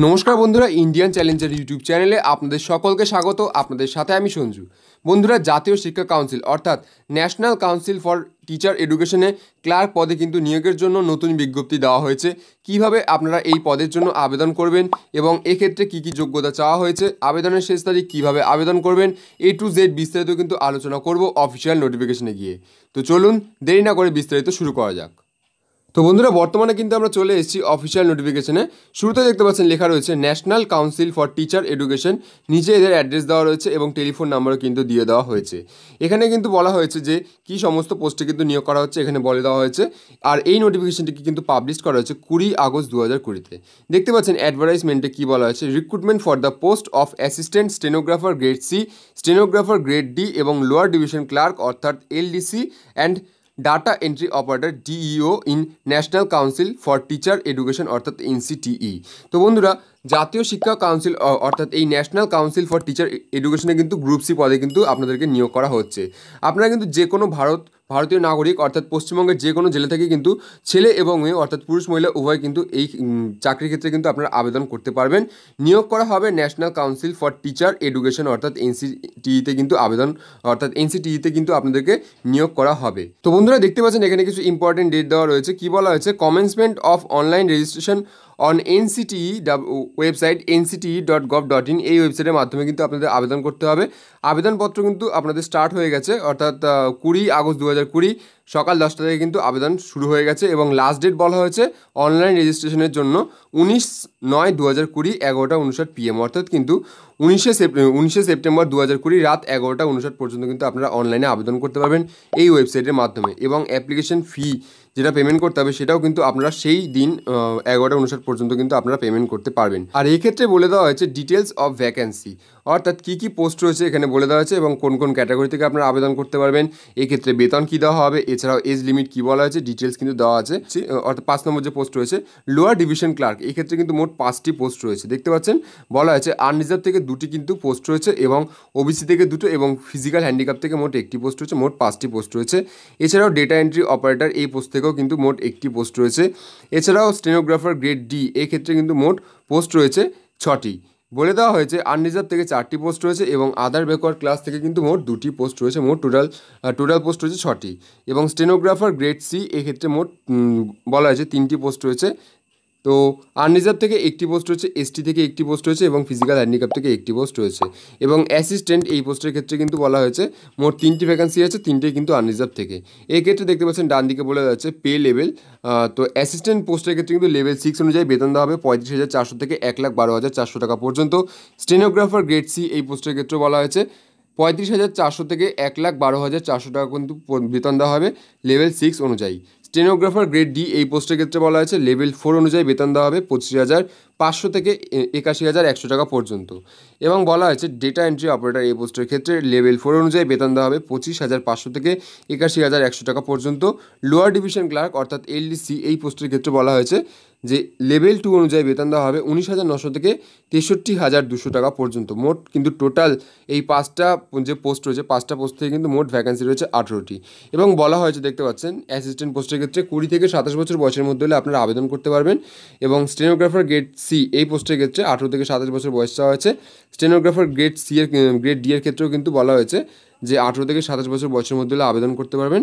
नमस्कार बंधुरा Indian challenger YouTube चैनले आपनादेर सकलके स्वागत। आपनादेर साथे आमि संजू। बंधुरा जातीय शिक्षा काउंसिल अर्थात नैशनल काउंसिल फर टीचार एडुकेशने क्लार्क पदे किन्तु नियोगेर जोन्नो नतून विज्ञप्ति देवा हयेछे। किभाबे आपनारा एई पदेर जोन्नो आवेदन करबेन एबं एई क्षेत्रे की की योग्यता चाओया हयेछे, आवेदनेर शेष तारिख किभाबे आवेदन करबेन ए टू जेड विस्तारित किन्तु आलोचना करब अफिशियल नोटिफिकेशने गिये। तो चलुन देरी ना करे विस्तारित शुरू करा जाक। तो बंधुरा बर्तमाने किन्तु आमरा चले एसेछि अफिशियल नोटिफिकेशने। शुरूते देखते पाच्छेन लेखा रयेछे national council for teacher education, नीचे एदेर एड्रेस देवा रयेछे एबं टेलिफोन नम्बरও किन्तु दिए देवा हयेछे। एखाने किन्तु बला हयेछे जे कि समस्त पोस्टे किन्तु नियोग करा हच्छे एखाने बले देवा हयेछे। आर एई नोटिफिकेशनटिके किन्तु पाब्लिश करा हयेछे 20 আগস্ট 2020 তে। देखते पाच्छेन एडभार्टाइजमेंटे कि बला हयेछे recruitment for the post of assistant stenographer grade C, stenographer grade D एबं लोअर डिविजन क्लार्क अर्थात LDC and data entry operator DEO in national council for teacher education अर्थात NCTE। तो बंधुरा जातीय शिक्षा काउंसिल अर्थात ये नैशनल काउंसिल फर टीचार एडुकेशने किन्तु ग्रुप सी पदे किन्तु आपनादेरके नियोग करा होच्छे। आपनारा किन्तु जे कोनो भारतीय नागरिक अर्थात पश्चिमबंगे जे कोनो जेला थेके किन्तु छेले एबं मेये अर्थात पुरुष महिला उभय किन्तु एई चाकरिर क्षेत्रे किन्तु आपनारा आवेदन करते पारबेन। नियोग करा होबे national council for teacher education अर्थात NCTE ते किन्तु आवेदन अर्थात NCTE ते किन्तु आपनादेरके नियोग करा होबे। तो बंधुरा देखते पाच्छेन एखाने किछु इम्पोर्टेंट डेट देवा रयेछे। कि बला हयेछे commencement of online registration on NCTE website NCTE.gov.in এই ওয়েবসাইটের মাধ্যমে কিন্তু আপনাদের আবেদন করতে হবে। আবেদনপত্র কিন্তু আপনাদের স্টার্ট হয়ে গেছে অর্থাৎ 20 আগস্ট 2020 সকাল 10টা থেকে কিন্তু আবেদন শুরু হয়ে গেছে এবং লাস্ট ডেট বলা হয়েছে অনলাইন রেজিস্ট্রেশনের জন্য 19/9/2020 11:59 PM অর্থাৎ কিন্তু 19 সেপ্টেম্বর 2020 রাত 11:59 পর্যন্ত কিন্তু আপনারা অনলাইনে আবেদন করতে পারবেন এই ওয়েবসাইটের মাধ্যমে। এবং অ্যাপ্লিকেশন ফি যেটা পেমেন্ট করতে হবে সেটাও কিন্তু আপনারা সেই দিন 11:59 পর্যন্ত কিন্তু আপনারা পেমেন্ট করতে পারবেন। আর এই ক্ষেত্রে বলে দেওয়া হয়েছে ডিটেলস অফ ভ্যাকেন্সি অর্থাৎ কী কী পোস্ট রয়েছে এখানে বলে দেওয়া হয়েছে এবং কোন কোন ক্যাটাগরি থেকে আপনারা আবেদন করতে পারবেন। এই ক্ষেত্রে বেতন কী দেওয়া হবে, এছাড়াও এজ লিমিট কী বলা হয়েছে, ডিটেলস কিন্তু দেওয়া আছে। অর্থাৎ 5 নম্বর যে পোস্ট রয়েছে লোয়ার ডিভিশন ক্লার্ক, এই ক্ষেত্রে কিন্তু মোট 5টি পোস্ট রয়েছে। দেখতে পাচ্ছেন বলা হয়েছে আনরিজার্ভ থেকে 2টি কিন্তু পোস্ট রয়েছে এবং OBC থেকে 2টি এবং ফিজিক্যাল হ্যান্ডিক্যাপ থেকে মোট 1টি পোস্ট রয়েছে, মোট 5টি পোস্ট রয়েছে। এছাড়াও ডেটা এন্ট্রি অপারেটর এই পোস্ট থেকেও কিন্তু মোট 1টি পোস্ট রয়েছে। এছাড়াও স্টেনোগ্রাফার গ্রেড D এই ক্ষেত্রে কিন্তু মোট পোস্ট রয়েছে 6টি। বলে দেওয়া হয়েছে আনরিজার্ভ থেকে 4টি পোস্ট রয়েছে এবং আদার ব্যাকওয়ার্ড ক্লাস থেকে কিন্তু মোট 2টি পোস্ট রয়েছে, মোট টোটাল পোস্ট রয়েছে 6টি। এবং স্টেনোগ্রাফার গ্রেড C এই ক্ষেত্রে মোট বলা হয়েছে 3টি পোস্ট রয়েছে। তো আনরিজার্ভ থেকে 1টি পোস্ট রয়েছে, ST থেকে 1টি পোস্ট রয়েছে এবং ফিজিক্যাল হ্যান্ডিক্যাপ থেকে 1টি পোস্ট রয়েছে। এবং অ্যাসিস্ট্যান্ট এই পোস্টের ক্ষেত্রে কিন্তু বলা হয়েছে মোট 3টি ভ্যাকেন্সি আছে, 3টেই কিন্তু আনরিজার্ভ থেকে। এই ক্ষেত্রে দেখতে পাচ্ছেন ডান দিকে বলে যাচ্ছে পে লেভেল। তো অ্যাসিস্ট্যান্ট পোস্টের ক্ষেত্রে কিন্তু লেভেল 6 অনুযায়ী বেতন দেওয়া হবে 35,400 থেকে 1,12,400 টাকা পর্যন্ত। স্টেনোগ্রাফার গ্রেড C এই পোস্টের ক্ষেত্রে বলা হয়েছে 35,400 থেকে 1,12,400 টাকা কিন্তু বেতন দেওয়া হবে লেভেল 6 অনুযায়ী। স্টেনোগ্রাফার গ্রেড D এই পোস্টের ক্ষেত্রে বলা হয়েছে লেভেল 4 অনুযায়ী বেতন দেওয়া হবে 25,500 থেকে 81,100 টাকা পর্যন্ত। এবং বলা হয়েছে ডেটা এন্ট্রি অপারেটর এই পোস্টের ক্ষেত্রে লেভেল 4 অনুযায়ী বেতন দেওয়া হবে 25,500 থেকে 81,100 টাকা পর্যন্ত। লোয়ার ডিভিশন ক্লার্ক অর্থাৎ LDC এই পোস্টের ক্ষেত্রে বলা হয়েছে যে লেভেল 2 অনুযায়ী বেতন দেওয়া হবে 19,900 থেকে 63,200 টাকা পর্যন্ত। মোট কিন্তু টোটাল এই 5টা যে পোস্ট রয়েছে 5টা পোস্ট থেকে কিন্তু মোট ভ্যাকেন্সি রয়েছে 18টি। এবং বলা হয়েছে দেখতে পাচ্ছেন অ্যাসিস্ট্যান্ট পোস্টের ক্ষেত্রে 20 থেকে 27 বছর বয়সের মধ্যে হলে আপনারা আবেদন করতে পারবেন। এবং স্টেনোগ্রাফার গ্রেড C এই পোস্টের ক্ষেত্রে 18 থেকে 27 বছর বয়স চাওয়া হয়েছে। স্টেনোগ্রাফার গ্রেড C এর গ্রেড D এর ক্ষেত্রেও কিন্তু বলা হয়েছে যে 18 থেকে 27 বছর বয়সের মধ্যে হলে আবেদন করতে পারবেন।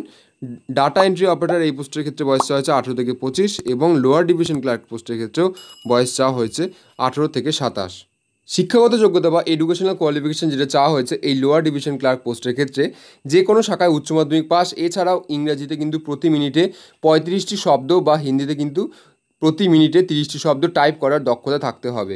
ডাটা এন্ট্রি অপারেটর এই পোস্টের ক্ষেত্রে বয়স চাওয়া হয়েছে 18 থেকে 25 এবং লোয়ার ডিভিশন ক্লার্ক পোস্টের ক্ষেত্রেও বয়স চাওয়া হয়েছে 18 থেকে 27। শিক্ষাগত যোগ্যতা বা এডুকেশনাল কোয়ালিফিকেশন যেটা চাওয়া হয়েছে এই লোয়ার ডিভিশন ক্লার্ক পোস্টের ক্ষেত্রে যে কোনো শাখায় উচ্চ মাধ্যমিক পাস, এছাড়াও ইংরেজিতে কিন্তু প্রতি মিনিটে 35টি শব্দ বা হিন্দিতে কিন্তু প্রতি মিনিটে 30টি শব্দ টাইপ করার দক্ষতা থাকতে হবে।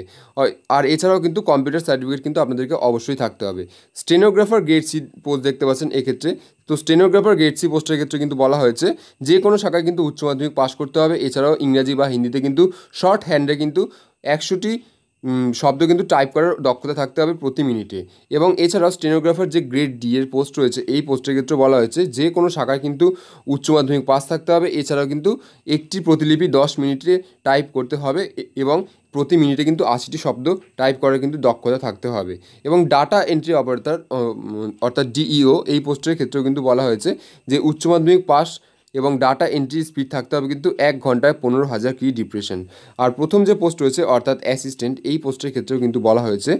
আর এছাড়াও কিন্তু কম্পিউটার সার্টিফিকেট কিন্তু আপনাদেরকে অবশ্যই থাকতে হবে। স্টেনোগ্রাফার গ্রেড C পোস্ট দেখতে পাচ্ছেন এক্ষেত্রে। তো স্টেনোগ্রাফার গ্রেড C পোস্টের ক্ষেত্রে কিন্তু বলা হয়েছে যে কোনো শাখায় কিন্তু উচ্চ মাধ্যমিক পাস করতে হবে, এছাড়াও ইংরাজি বা হিন্দিতে কিন্তু শর্ট হ্যান্ডে কিন্তু 100টি শব্দ কিন্তু টাইপ করার দক্ষতা থাকতে হবে প্রতি মিনিটে। এবং এছাড়াও স্টেনোগ্রাফার যে গ্রেড D এর পোস্ট রয়েছে এই পোস্টের ক্ষেত্রে বলা হয়েছে যে কোনো শাখায় কিন্তু উচ্চ মাধ্যমিক পাস থাকতে হবে, এছাড়াও কিন্তু একটি প্রতিলিপি 10 মিনিটে টাইপ করতে হবে এবং প্রতি মিনিটে কিন্তু 80টি শব্দ টাইপ করার কিন্তু দক্ষতা থাকতে হবে। এবং ডাটা এন্ট্রি অপারেটর অর্থাৎ DEO এই পোস্টের ক্ষেত্রেও কিন্তু বলা হয়েছে যে উচ্চ মাধ্যমিক পাস এবং ডাটা এন্ট্রি স্পিড থাকতে হবে কিন্তু 1 ঘন্টায় 15,000 কি ডিপ্রেশন। আর প্রথম যে পোস্ট রয়েছে অর্থাৎ অ্যাসিস্ট্যান্ট, এই পোস্টের ক্ষেত্রেও কিন্তু বলা হয়েছে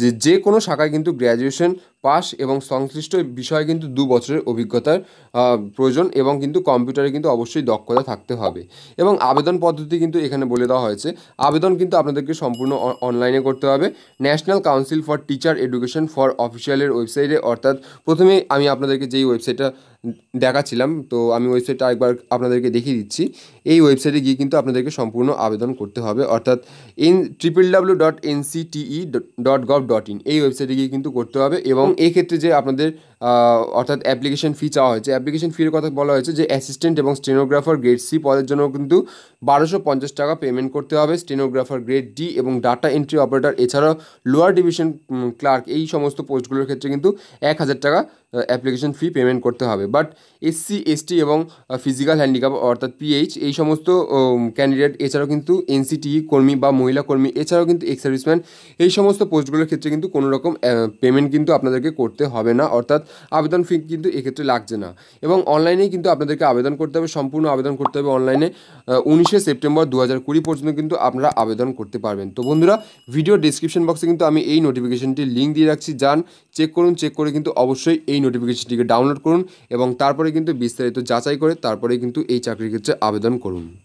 যে যে কোনো শাখায় কিন্তু গ্র্যাজুয়েশন পাস এবং সংশ্লিষ্ট বিষয়ে কিন্তু 2 বছরের অভিজ্ঞতার প্রয়োজন এবং কিন্তু কম্পিউটারে কিন্তু অবশ্যই দক্ষতা থাকতে হবে। এবং আবেদন পদ্ধতি কিন্তু এখানে বলে দেওয়া হয়েছে, আবেদন কিন্তু আপনাদেরকে সম্পূর্ণ অনলাইনে করতে হবে। National council for teacher education for অফিসিয়ালের ওয়েবসাইটে, অর্থাৎ প্রথমে আমি আপনাদেরকে যেই ওয়েবসাইটটা দেখাচ্ছিলাম তো আমি ওয়েবসাইটটা একবার আপনাদেরকে দেখিয়ে দিচ্ছি। এই ওয়েবসাইটে গিয়ে কিন্তু আপনাদেরকে সম্পূর্ণ আবেদন করতে হবে, অর্থাৎ www.ncte.gov.in এই ওয়েবসাইটে গিয়ে কিন্তু করতে হবে। এবং এক্ষেত্রে যে আপনাদের অর্থাৎ অ্যাপ্লিকেশন ফি চাওয়া হয়েছে, অ্যাপ্লিকেশন ফির কথা বলা হয়েছে যে অ্যাসিস্ট্যান্ট এবং স্টেনোগ্রাফার গ্রেড সি পদের জন্য কিন্তু 1250 টাকা পেমেন্ট করতে হবে। স্টেনোগ্রাফার গ্রেড ডি এবং ডাটা এন্ট্রি অপারেটর এছাড়াও লোয়ার ডিভিশন ক্লার্ক এই সমস্ত পোস্টগুলোর ক্ষেত্রে কিন্তু 1000 টাকা অ্যাপ্লিকেশন ফি পেমেন্ট করতে হবে। বাট এসসি এসটি এবং ফিজিক্যাল হ্যান্ডিক্যাপ অর্থাৎ পিএইচ এই সমস্ত ক্যান্ডিডেট এছাড়াও কিন্তু এনসিটিই কর্মী বা মহিলা কর্মী এছাড়াও কিন্তু এক্স সার্ভিসম্যান এই সমস্ত পোস্টগুলোর ক্ষেত্রে কিন্তু কোনো রকম পেমেন্ট কিন্তু আপনাদেরকে করতে হবে না, অর্থাৎ আবেদন ফি কিন্তু এক্ষেত্রে লাগছে না। এবং অনলাইনেই কিন্তু আপনাদেরকে আবেদন করতে হবে, সম্পূর্ণ আবেদন করতে হবে অনলাইনে। 19 সেপ্টেম্বর 2020 পর্যন্ত কিন্তু আপনারা আবেদন করতে পারবেন। তো বন্ধুরা ভিডিও ডিসক্রিপশন বক্সে কিন্তু আমি এই নোটিফিকেশনটির লিঙ্ক দিয়ে রাখছি, যান চেক করুন, চেক করে কিন্তু অবশ্যই এই নোটিফিকেশনটিকে ডাউনলোড করুন এবং তারপরে কিন্তু বিস্তারিত যাচাই করে তারপরে কিন্তু এই চাকরির ক্ষেত্রে আবেদন করুন।